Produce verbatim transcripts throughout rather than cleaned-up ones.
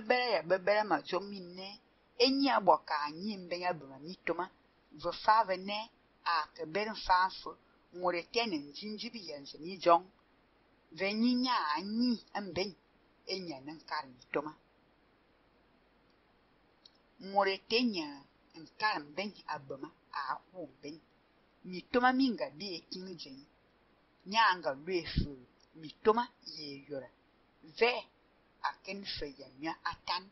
bebere ya bebere ma zomine enyi abọ ka anyị mbe ya bụ ma mitoma zosave ne a kebere sanso nwere tene njinji bi yenze ni jong venyinya anyị mbe enya nan kar mitoma nwere tenya nkar mbe abụma ahụ mbe mitoma minga bi ekinje nyanga refu mitoma ye yora ve aken feyamia atan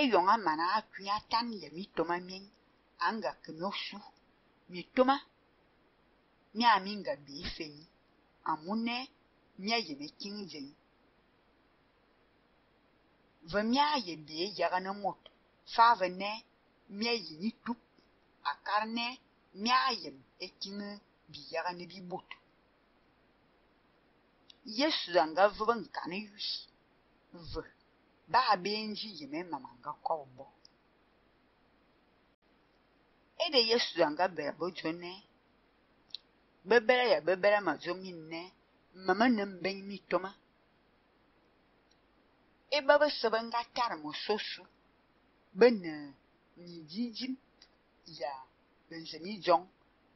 eyonga mana akuya tan ya mitoma min anga knoshu mitoma nya minga bi feni amune nya yene kinjin vamya ye bi yagana mot favene nya yini tup akarne nya yem ekine bi yagana bi bot Yesu zanga vuba nkane yusi. V. Ba benji yeme mamanga kobo. Ede Yesu zanga berabo jone. Bebele ya bebele mazomi ne. Mama nembengi mitoma. E baba sabanga tarmo sosu. Bene nijijim ya benzemi jong.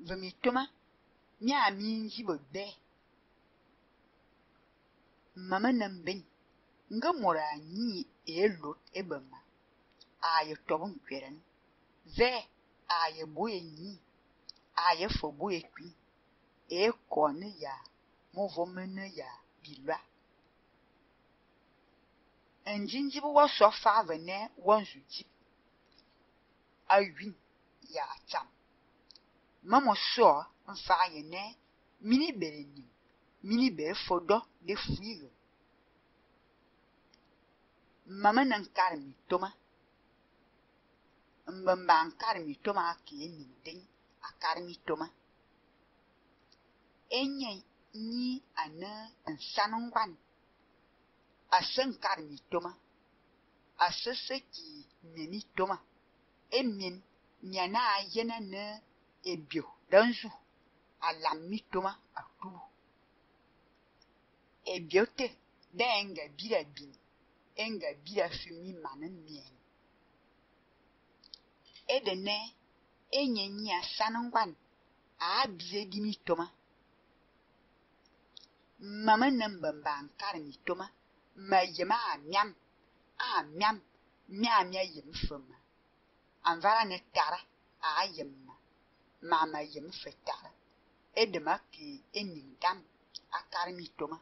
Vemitoma. Nya minji bobe. Mama nambin, nga mora nyi e lot ebama. Aye tobon kweren. Ve aye boye nyi. Aye fo boye kwi. E kone ya. Movomene ya bilwa. Njinjibu wa sofa vene wanzu jip. Ayuin ya cham. Mamo so mfaye ne mini bereni. Mini bere fodo de fuigo. Mama nankar mitoma. Mbamba ankar mitoma akiye nindeng akar mitoma. Enye ni ane nsanongwan. Ase nkar mitoma. Ase se ki menitoma. Emin nyana ayena ne ebyo danzu. Alam mitoma akubu. Ebiote de enga bila bin, enga bila fumi manan mien. Edene, enye ni asanongwan, a abize di mitoma. Mama nambamba ankar mitoma, ma yema a miam, a miam, mia mia yem fuma. Anvala ne tara, a yemma, mama yem fetara. Edema ki enindam, akar mitoma.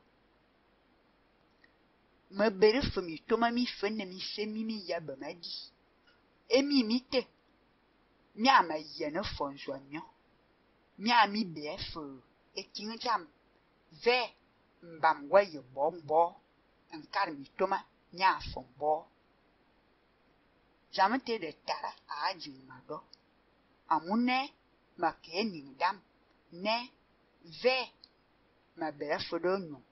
Me bere fumi toma mi fene mi se mimi ya bamadi. E mimi te. Nya ma yene fonjwa nyon. Nya mi bf. E king jam. Ve mbamwa ye bon bo. Nkar mi toma nya fon bo. Jamete de tara a ajin mago. Amune ma ke ningdam. Ne ve ma bere fodo nyon.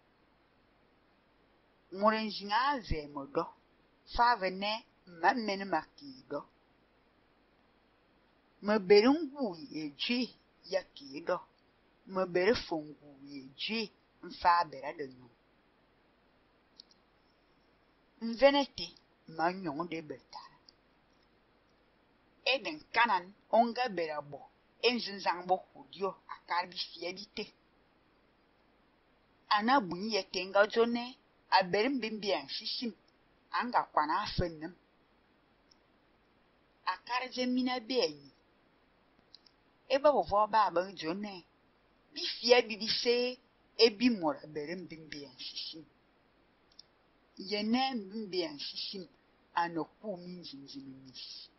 Morenjinga ve modo, fave ne mamene makido. Maberungu yeji yakido, maberefungu yeji mfabera denu. Mvenete manyon de betara. Eden kanan onga berabo, enzinzangbo kudio akarbi siedite. Anabuni yetenga jone, aberim bimbian sisim anga kwana afenem akarje mina beyi eba bovo ba abanjone bifia bibise ebi mora aberim bimbian sisim yenem bimbian sisim anoku minjinjinisi